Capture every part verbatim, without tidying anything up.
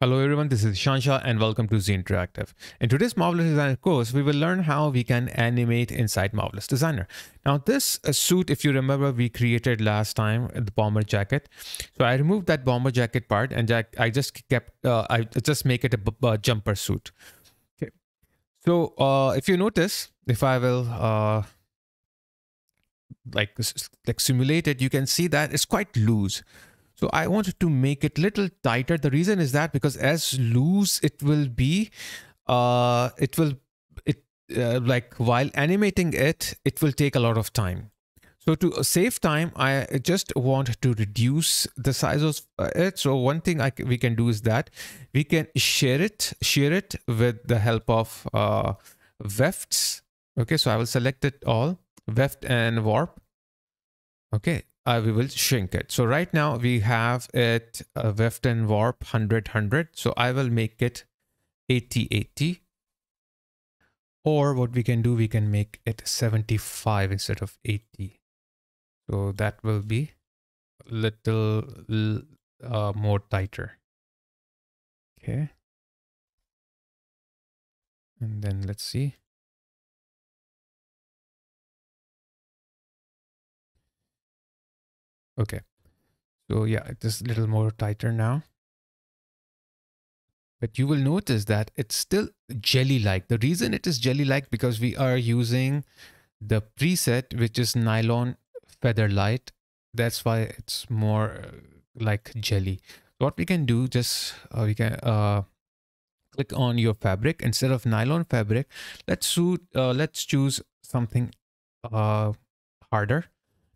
Hello everyone, this is Zeeshan and welcome to Z Interactive. In today's Marvelous Designer course, we will learn how we can animate inside Marvelous Designer. Now this uh, suit, if you remember, we created last time, the bomber jacket. So I removed that bomber jacket part and I just kept, uh, I just make it a b b jumper suit. Okay. So uh, if you notice, if I will uh, like, like simulate it, you can see that it's quite loose. So I wanted to make it a little tighter. The reason is that because as loose it will be, uh, it will, it uh, like while animating it, it will take a lot of time. So to save time, I just want to reduce the size of it. So one thing I, we can do is that we can share it, share it with the help of uh, wefts. Okay, so I will select it all, weft and warp. Okay. Uh, we will shrink it. So right now we have it uh, weft and warp one hundred, one hundred. So I will make it eighty, eighty. Or what we can do, we can make it seventy-five instead of eighty. So that will be a little uh, more tighter. Okay. And then let's see. Okay, so yeah, it is a little more tighter now. But you will notice that it's still jelly-like. The reason it is jelly-like because we are using the preset, which is nylon feather light. That's why it's more like jelly. What we can do, just uh, we can uh, click on your fabric. Instead of nylon fabric, let's, uh, let's choose something uh, harder.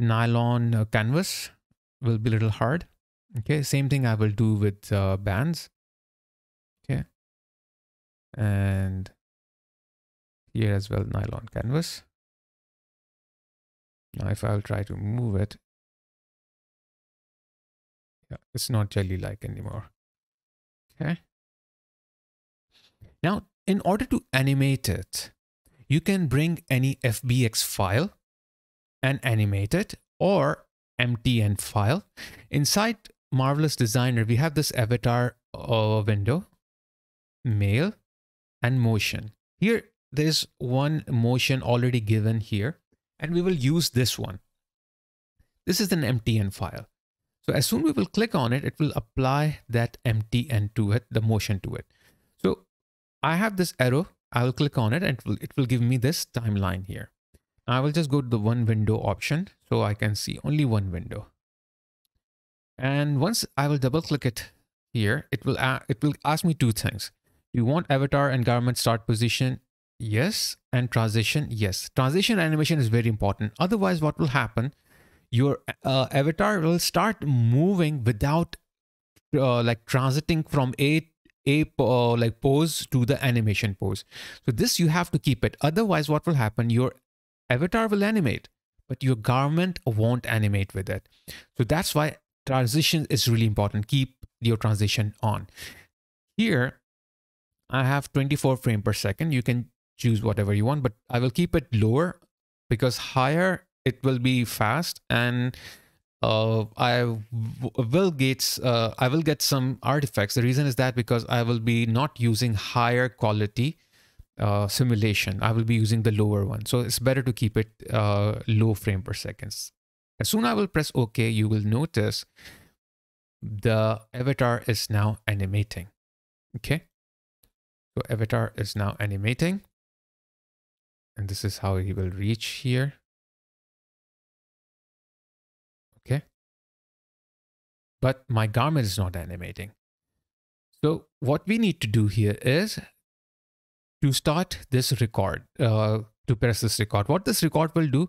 Nylon canvas will be a little hard. Okay, same thing I will do with uh, bands. Okay, and here as well, nylon canvas. Now if I'll try to move it, yeah, it's not jelly like anymore. Okay, now in order to animate it, you can bring any F B X file and animate it, or M T N file. Inside Marvelous Designer, we have this avatar uh, window, male, and motion. Here, there's one motion already given here, and we will use this one. This is an M T N file. So as soon as we will click on it, it will apply that M T N to it, the motion to it. So I have this arrow, I will click on it, and it will, it will give me this timeline here. I will just go to the one window option so I can see only one window. And once I will double click it here, it will, uh, it will ask me two things. You want avatar and garment start position? Yes. And transition? Yes. Transition animation is very important. Otherwise, what will happen? Your uh, avatar will start moving without uh, like transiting from A to A uh, like pose to the animation pose. So this you have to keep it. Otherwise, what will happen? Your avatar will animate, but your garment won't animate with it. So that's why transition is really important. Keep your transition on. Here, I have twenty-four frames per second. You can choose whatever you want, but I will keep it lower because higher it will be fast, and uh, I will get uh, I will get some artifacts. The reason is that because I will be not using higher quality Uh, simulation. I will be using the lower one. So it's better to keep it uh, low frame per seconds. As soon as I will press OK, you will notice the avatar is now animating. Okay. So avatar is now animating. And this is how he will reach here. Okay. But my garment is not animating. So what we need to do here is to start this record, uh, to press this record. What this record will do,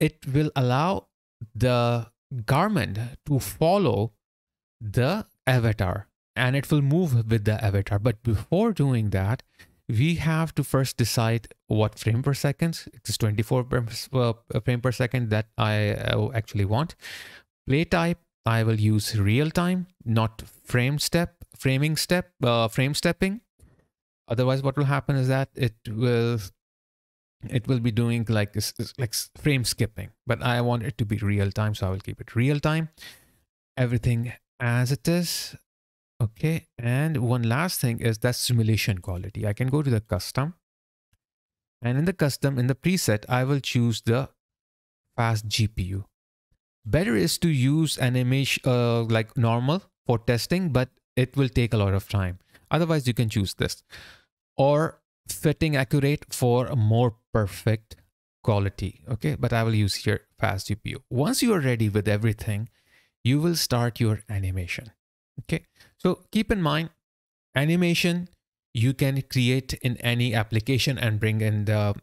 it will allow the garment to follow the avatar and it will move with the avatar. But before doing that, we have to first decide what frame per second. It is twenty-four frame per second that I actually want. Play type, I will use real time, not frame step, framing step, uh, frame stepping. Otherwise, what will happen is that it will it will be doing like this, like frame skipping, but I want it to be real time, so I will keep it real time. Everything as it is. Okay, and one last thing is that simulation quality. I can go to the custom, and in the custom, in the preset, I will choose the fast G P U. Better is to use an image uh, like normal for testing, but it will take a lot of time. Otherwise, you can choose this, or fitting accurate for a more perfect quality. Okay, but I will use here fast G P U. Once you are ready with everything, you will start your animation. Okay, so keep in mind, animation you can create in any application and bring in the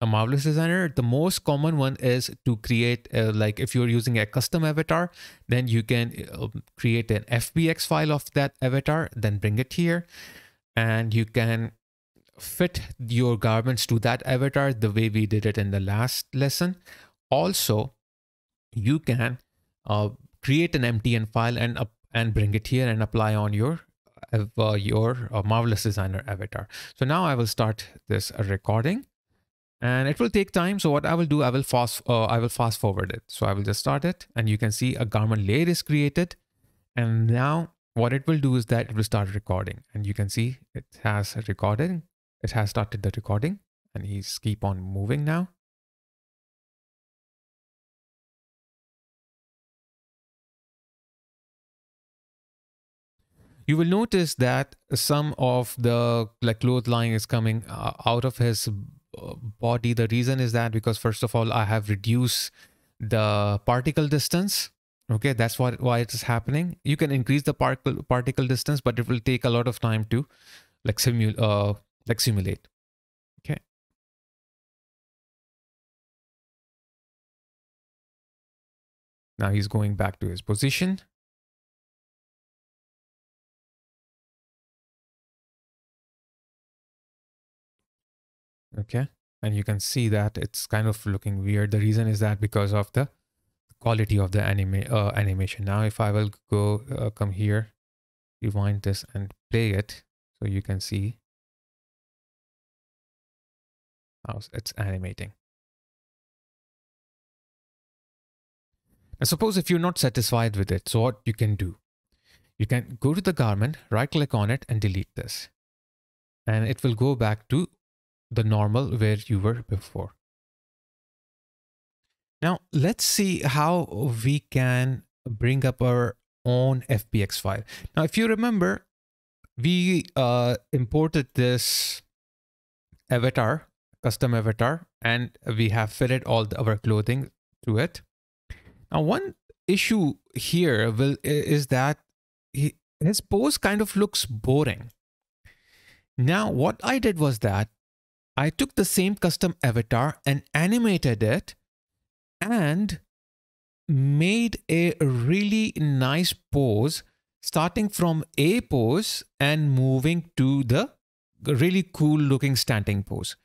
a Marvelous Designer. The most common one is to create a, like if you're using a custom avatar, then you can create an F B X file of that avatar, then bring it here, and you can fit your garments to that avatar the way we did it in the last lesson. Also, you can uh, create an M T N file and up and bring it here and apply on your uh, your uh, Marvelous Designer avatar. So now I will start this recording, and it will take time. So what I will do, I will fast uh, I will fast forward it. So I will just start it, and you can see a garment layer is created. And now what it will do is that it will start recording, and you can see it has recorded. It has started the recording, and he's keep on moving now. You will notice that some of the like clothesline is coming uh, out of his body. The reason is that because first of all, I have reduced the particle distance. Okay, that's what why it is happening. You can increase the particle particle distance, but it will take a lot of time to like simul uh, like simulate. Okay. Now he's going back to his position. Okay, and you can see that it's kind of looking weird. The reason is that because of the quality of the anime uh, animation. Now, if I will go uh, come here, rewind this and play it, so you can see how it's animating. Now, suppose if you're not satisfied with it, so what you can do, you can go to the garment, right-click on it, and delete this, and it will go back to the normal where you were before. Now let's see how we can bring up our own F B X file. Now, if you remember, we uh, imported this avatar, custom avatar, and we have fitted all the, our clothing to it. Now, one issue here will is that he, his pose kind of looks boring. Now, what I did was that I took the same custom avatar and animated it and made a really nice pose, starting from a pose and moving to the really cool looking standing pose.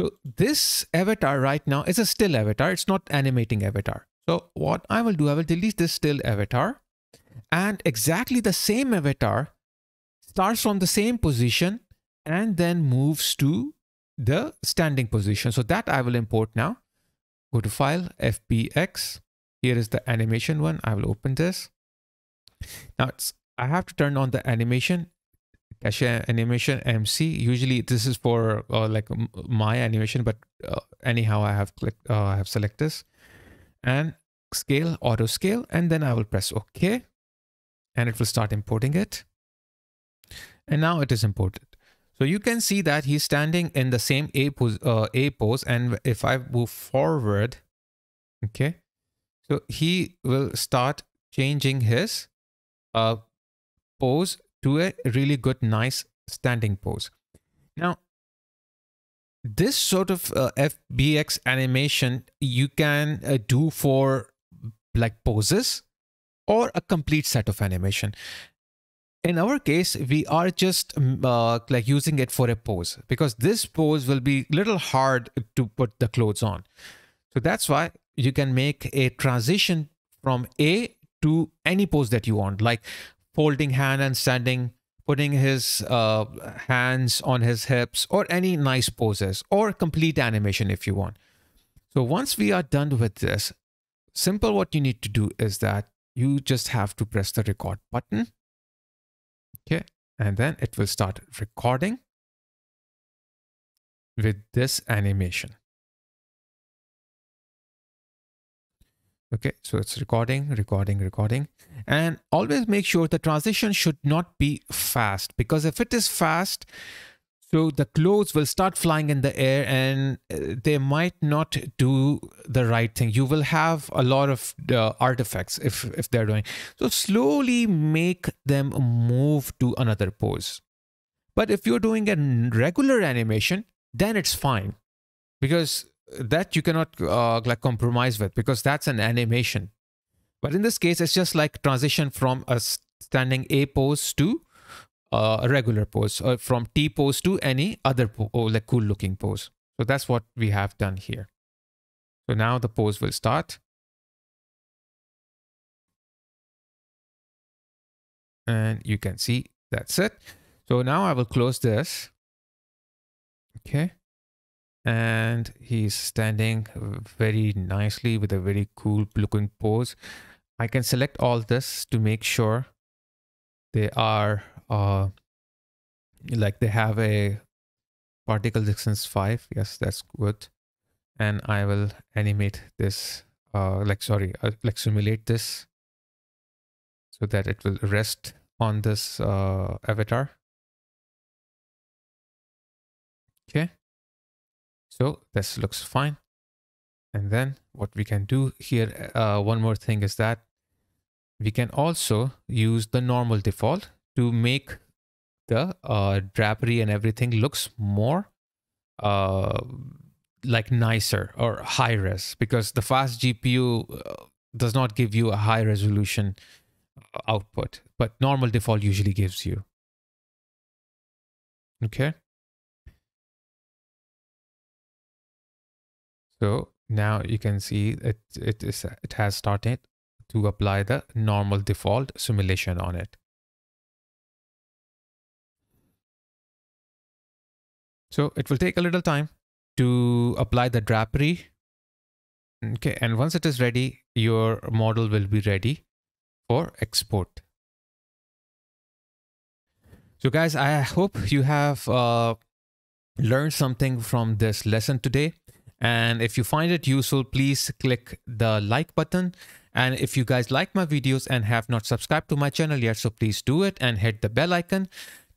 So this avatar right now is a still avatar. It's not animating avatar. So what I will do, I will delete this still avatar, and exactly the same avatar starts from the same position and then moves to the standing position. So that I will import now. Go to file, F B X. Here is the animation one. I will open this. Now it's, I have to turn on the animation, cache animation M C. Usually this is for uh, like my animation, but uh, anyhow I have clicked, uh, I have select this and scale, auto scale, and then I will press OK, and it will start importing it. And now it is imported. So you can see that he's standing in the same A pose, uh, A pose, and if I move forward, okay, so he will start changing his uh, pose to a really good, nice standing pose. Now, this sort of uh, F B X animation you can uh, do for like poses or a complete set of animation. In our case, we are just uh, like using it for a pose, because this pose will be a little hard to put the clothes on. So that's why you can make a transition from A to any pose that you want, like folding hand and standing, putting his uh, hands on his hips, or any nice poses, or complete animation if you want. So once we are done with this, simple what you need to do is that you just have to press the record button. Okay, and then it will start recording with this animation. Okay, so it's recording, recording, recording. And always make sure the transition should not be fast, because if it is fast, so the clothes will start flying in the air and they might not do the right thing. You will have a lot of uh, artifacts if, if they're doing. So slowly make them move to another pose. But if you're doing a regular animation, then it's fine, because that you cannot uh, like compromise with, because that's an animation. But in this case, it's just like transition from a standing A pose to uh, a regular pose, or from T pose to any other po or like cool looking pose. So that's what we have done here. So now the pose will start. And you can see that's it. So now I will close this. Okay. And he's standing very nicely with a very cool looking pose. I can select all this to make sure they are uh, like they have a particle distance five. Yes, that's good. And I will animate this, uh, like, sorry, uh, like simulate this so that it will rest on this uh, avatar. Okay. So this looks fine. And then what we can do here, uh, one more thing is that we can also use the normal default to make the uh, drapery and everything looks more uh, like nicer or high res, because the fast G P U does not give you a high resolution output, but normal default usually gives you. Okay. So now you can see it, it, is, it has started to apply the normal default simulation on it. So it will take a little time to apply the drapery. Okay, and once it is ready, your model will be ready for export. So guys, I hope you have uh, learned something from this lesson today. And if you find it useful, please click the like button. And if you guys like my videos and have not subscribed to my channel yet, so please do it and hit the bell icon.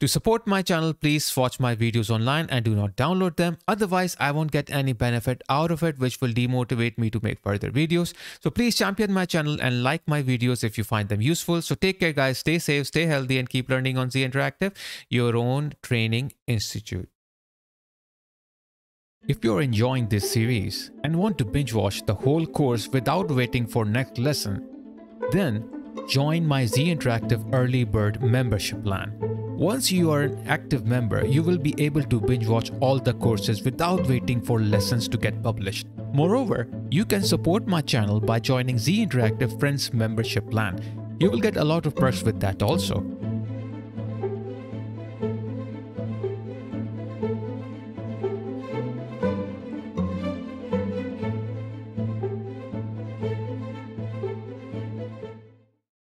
To support my channel, please watch my videos online and do not download them. Otherwise, I won't get any benefit out of it, which will demotivate me to make further videos. So please champion my channel and like my videos if you find them useful. So take care, guys. Stay safe, stay healthy, and keep learning on Z Interactive, your own training institute. If you're enjoying this series and want to binge watch the whole course without waiting for next lesson, then join my Z Interactive Early Bird membership plan. Once you are an active member, you will be able to binge watch all the courses without waiting for lessons to get published. Moreover, you can support my channel by joining Z Interactive Friends membership plan. You will get a lot of perks with that also.